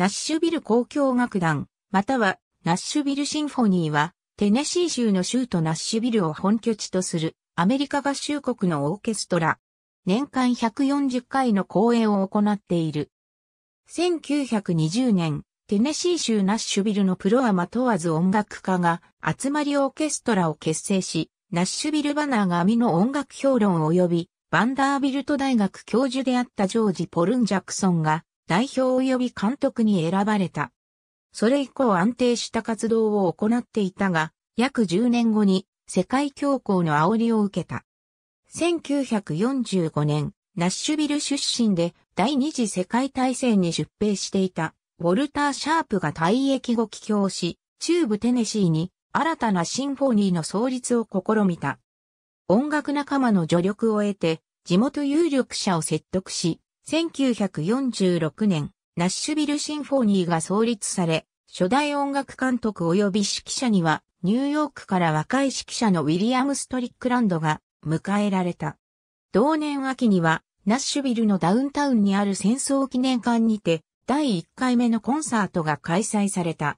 ナッシュビル交響楽団、またはナッシュビルシンフォニーは、テネシー州の州都ナッシュビルを本拠地とするアメリカ合衆国のオーケストラ。年間140回の公演を行っている。1920年、テネシー州ナッシュビルのプロアマ問わず音楽家が集まりオーケストラを結成し、ナッシュビル・バナーが網の音楽評論及び、バンダービルト大学教授であったジョージ・ポルン・ジャクソンが代表及び監督に選ばれた。それ以降安定した活動を行っていたが、約10年後に世界恐慌の煽りを受けた。1945年、ナッシュビル出身で第二次世界大戦に出兵していたウォルター・シャープが退役後帰郷し、中部テネシーに新たなシンフォニーの創立を試みた。音楽仲間の助力を得て、地元有力者を説得し、1946年、ナッシュビルシンフォニーが創立され、初代音楽監督及び指揮者には、ニューヨークから若い指揮者のウィリアム・ストリックランドが迎えられた。同年秋には、ナッシュビルのダウンタウンにある戦争記念館にて、第1回目のコンサートが開催された。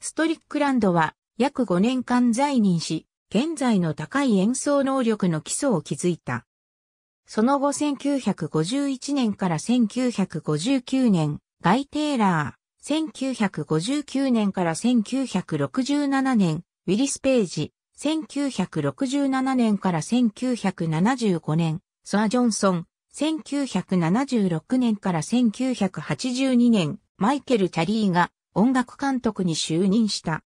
ストリックランドは、約5年間在任し、現在の高い演奏能力の基礎を築いた。その後1951年から1959年、ガイ・テイラー、1959年から1967年、ウィリス・ページ、1967年から1975年、ソア・ジョンソン、1976年から1982年、マイケル・チャリーが音楽監督に就任した。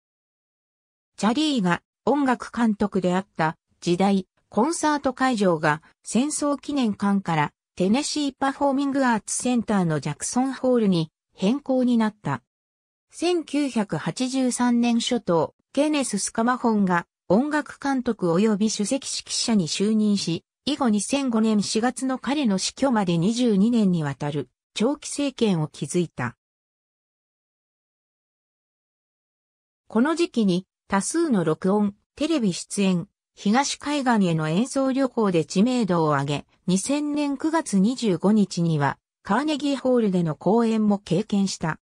チャリーが音楽監督であった時代、コンサート会場が戦争記念館からテネシーパフォーミングアーツセンターのジャクソンホールに変更になった。1983年初頭、ケネス・スカマホンが音楽監督及び首席指揮者に就任し、以後2005年4月の彼の死去まで22年にわたる長期政権を築いた。この時期に多数の録音、テレビ出演、東海岸への演奏旅行で知名度を上げ、2000年9月25日にはカーネギーホールでの公演も経験した。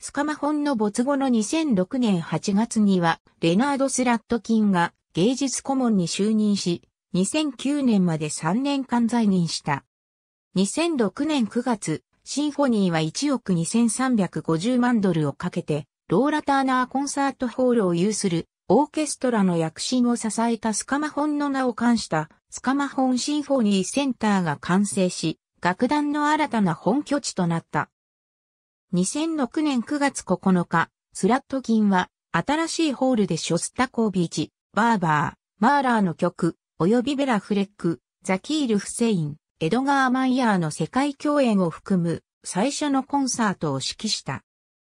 スカマホンの没後の2006年8月にはレナード・スラットキンが芸術顧問に就任し、2009年まで3年間在任した。2006年9月、シンフォニーは1億2350万ドルをかけて、ローラ・ターナーコンサートホールを有するオーケストラの躍進を支えたスカマホンの名を冠したスカマホンシンフォニーセンターが完成し、楽団の新たな本拠地となった。2006年9月9日、スラットキンは新しいホールでショスタコービーチ、バーバー、マーラーの曲、及びベラ・フレック、ザキール・フセイン、エドガー・マイヤーの世界共演を含む最初のコンサートを指揮した。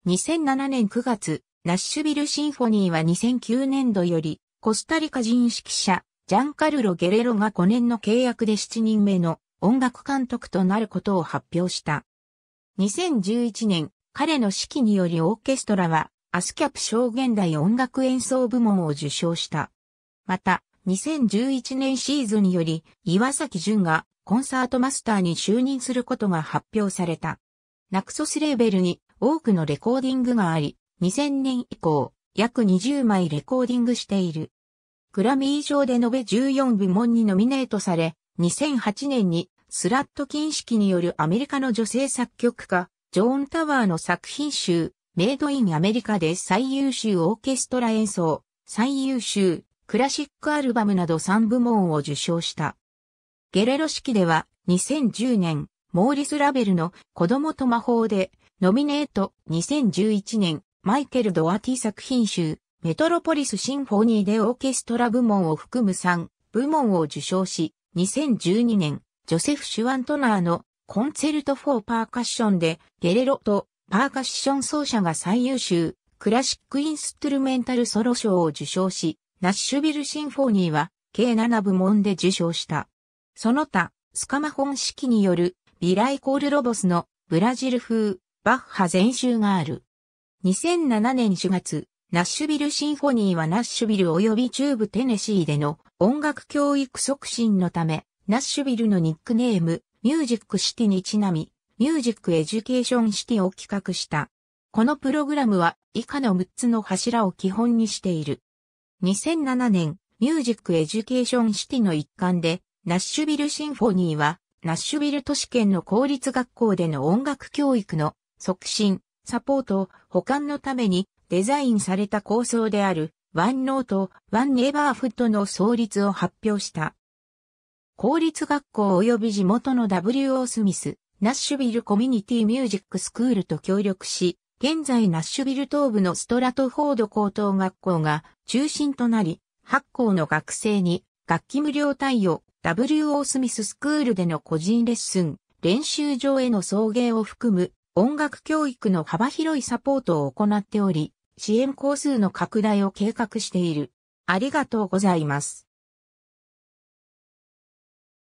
2007年9月、ナッシュビルシンフォニーは2009年度より、コスタリカ人指揮者、ジャンカルロ・ゲレロが5年の契約で7人目の音楽監督となることを発表した。2011年、彼の指揮によりオーケストラは、ASCAP 小現代音楽演奏部門を受賞した。また、2011年シーズンにより、岩崎淳がコンサートマスターに就任することが発表された。ナクソスレーベルに、多くのレコーディングがあり、2000年以降、約20枚レコーディングしている。グラミー賞で延べ14部門にノミネートされ、2008年にスラットキン式によるアメリカの女性作曲家、ジョーン・タワーの作品集、メイド・イン・アメリカで最優秀オーケストラ演奏、最優秀、クラシックアルバムなど3部門を受賞した。ゲレロ式では、2010年、モーリス・ラベルの子供と魔法で、ノミネート。2011年、マイケル・ドアティ作品集、メトロポリス・シンフォニーでオーケストラ部門を含む3部門を受賞し、2012年、ジョセフ・シュワントナーのコンツェルト・フォー・パーカッションで、ゲレロとパーカッション奏者が最優秀、クラシック・インストゥルメンタル・ソロ賞を受賞し、ナッシュビル・シンフォニーは、計7部門で受賞した。その他、スカマホン式による、ビライコール・ロボスのブラジル風、バッハ全集がある。2007年4月、ナッシュビルシンフォニーはナッシュビル及び中部テネシーでの音楽教育促進のため、ナッシュビルのニックネーム、ミュージックシティにちなみ、ミュージックエデュケーションシティを企画した。このプログラムは以下の6つの柱を基本にしている。2007年、ミュージックエデュケーションシティの一環で、ナッシュビルシンフォニーは、ナッシュビル都市圏の公立学校での音楽教育の促進、サポート、補完のためにデザインされた構想である、ワンノート、ワンネイバーフッドの創立を発表した。公立学校及び地元の W.O. スミス、ナッシュビルコミュニティミュージックスクールと協力し、現在ナッシュビル東部のストラトフォード高等学校が中心となり、8校の学生に楽器無料貸与、W.O. スミススクールでの個人レッスン、練習場への送迎を含む音楽教育の幅広いサポートを行っており、支援校数の拡大を計画している。ありがとうございます。